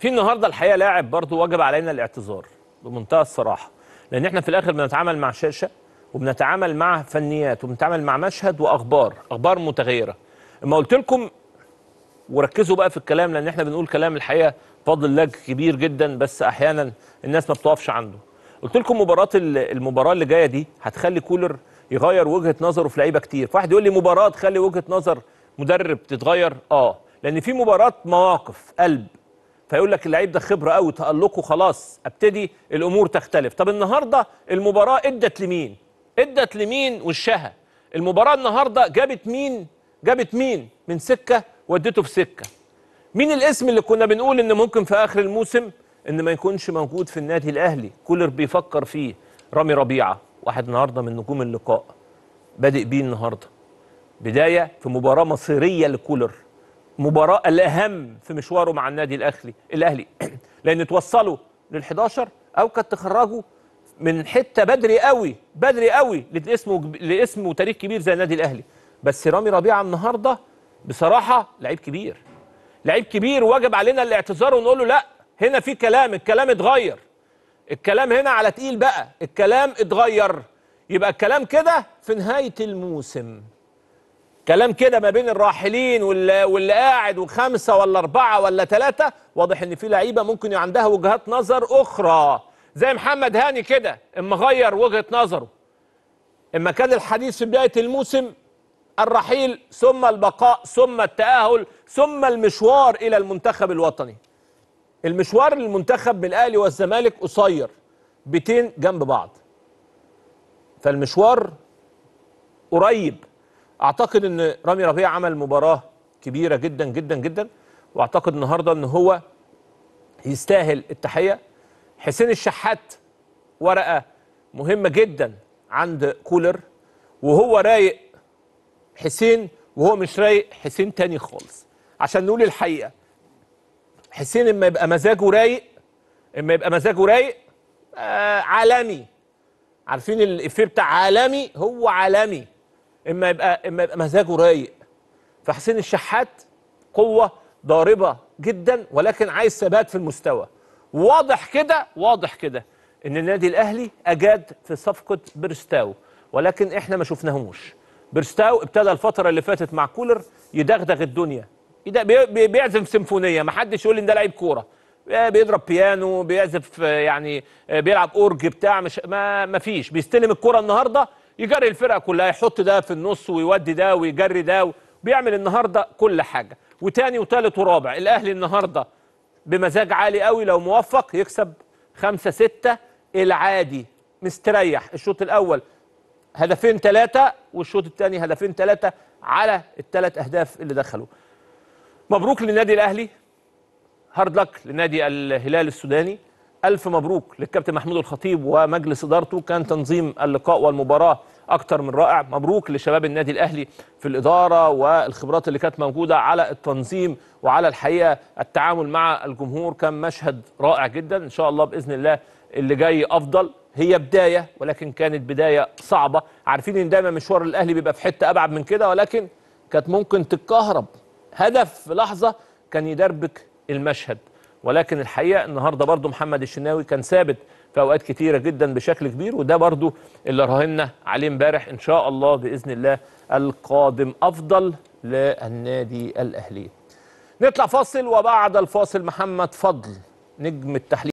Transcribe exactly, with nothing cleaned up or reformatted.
في النهارده الحقيقه لاعب برضه وجب علينا الاعتذار بمنتهى الصراحه، لان احنا في الاخر بنتعامل مع شاشه وبنتعامل مع فنيات وبنتعامل مع مشهد واخبار، اخبار متغيره. اما قلت لكم وركزوا بقى في الكلام، لان احنا بنقول كلام الحقيقه فاضل لج كبير جدا، بس احيانا الناس ما بتقفش عنده. قلت لكم مباراه المباراه اللي جايه دي هتخلي كولر يغير وجهه نظره في لعيبه كتير. فواحد يقول لي مباراه تخلي وجهه نظر مدرب تتغير، اه لان في مباراه مواقف قلب، فيقول لك اللعيب ده خبره قوي تألقه خلاص ابتدي الامور تختلف. طب النهارده المباراه ادت لمين؟ ادت لمين وشها؟ المباراه النهارده جابت مين؟ جابت مين من سكه ودته في سكه؟ مين الاسم اللي كنا بنقول ان ممكن في اخر الموسم ان ما يكونش موجود في النادي الاهلي؟ كولر بيفكر فيه. رامي ربيعه واحد النهارده من نجوم اللقاء، بادئ بيه النهارده بدايه في مباراه مصيريه لكولر، مباراه الاهم في مشواره مع النادي الاهلي الاهلي لان توصله للحداشر او كانت تخرجه من حته بدري قوي بدري قوي لاسمه لاسمه تاريخ كبير زي النادي الاهلي. بس رامي ربيعه النهارده بصراحه لعيب كبير، لعيب كبير وجب علينا الاعتذار ونقول له لا، هنا في كلام، الكلام اتغير، الكلام هنا على تقيل بقى، الكلام اتغير. يبقى الكلام كده في نهايه الموسم، كلام كده ما بين الراحلين واللي, واللي قاعد وخمسه ولا اربعه ولا ثلاثه، واضح ان في لعيبه ممكن عندها وجهات نظر اخرى، زي محمد هاني كده اما غير وجهه نظره، اما كان الحديث في بدايه الموسم الرحيل ثم البقاء ثم التأهل ثم المشوار إلى المنتخب الوطني. المشوار للمنتخب من الأهلي والزمالك قصير، بيتين جنب بعض، فالمشوار قريب. أعتقد أن رامي ربيعه عمل مباراة كبيرة جدا جدا جدا، وأعتقد النهارده أن هو يستاهل التحية. حسين الشحات ورقة مهمة جدا عند كولر، وهو رايق حسين وهو مش رايق حسين تاني خالص، عشان نقول الحقيقه. حسين اما يبقى مزاجه رايق اما يبقى مزاجه رايق آه عالمي، عارفين الافيه بتاع عالمي، هو عالمي اما يبقى اما يبقى مزاجه رايق. فحسين الشحات قوه ضاربه جدا، ولكن عايز ثبات في المستوى. واضح كده واضح كده ان النادي الاهلي اجاد في صفقه بيرستاو، ولكن احنا ما شفناهوش. بيرستاو ابتدى الفترة اللي فاتت مع كولر يدغدغ الدنيا، بيعزف سيمفونية، محدش يقول لي ان ده لعيب كورة، بيضرب بيانو، بيعزف يعني بيلعب اورج بتاع مش ما مفيش، بيستلم الكورة النهارده يجري الفرقة كلها، يحط ده في النص ويودي ده ويجري ده، بيعمل النهارده كل حاجة، وتاني وتالت ورابع. الأهلي النهارده بمزاج عالي قوي، لو موفق يكسب خمسة ستة العادي مستريح. الشوط الأول هدفين ثلاثة والشوط الثاني هدفين ثلاثة على الثلاث أهداف اللي دخلوا. مبروك للنادي الأهلي، هارد لك لنادي الهلال السوداني، ألف مبروك للكابتن محمود الخطيب ومجلس إدارته، كان تنظيم اللقاء والمباراة أكتر من رائع. مبروك لشباب النادي الأهلي في الإدارة والخبرات اللي كانت موجودة على التنظيم وعلى الحقيقة التعامل مع الجمهور، كان مشهد رائع جدا. إن شاء الله بإذن الله اللي جاي أفضل. هي بداية ولكن كانت بداية صعبة، عارفين ان دايما مشوار الاهلي بيبقى في حتة ابعد من كده، ولكن كانت ممكن تتكهرب، هدف في لحظة كان يدربك المشهد. ولكن الحقيقة النهاردة برضو محمد الشناوي كان ثابت في اوقات كتيرة جدا بشكل كبير، وده برضو اللي راهنا عليه امبارح. ان شاء الله بإذن الله القادم افضل للنادي الاهلي. نطلع فاصل، وبعد الفاصل محمد فضل نجم التحليل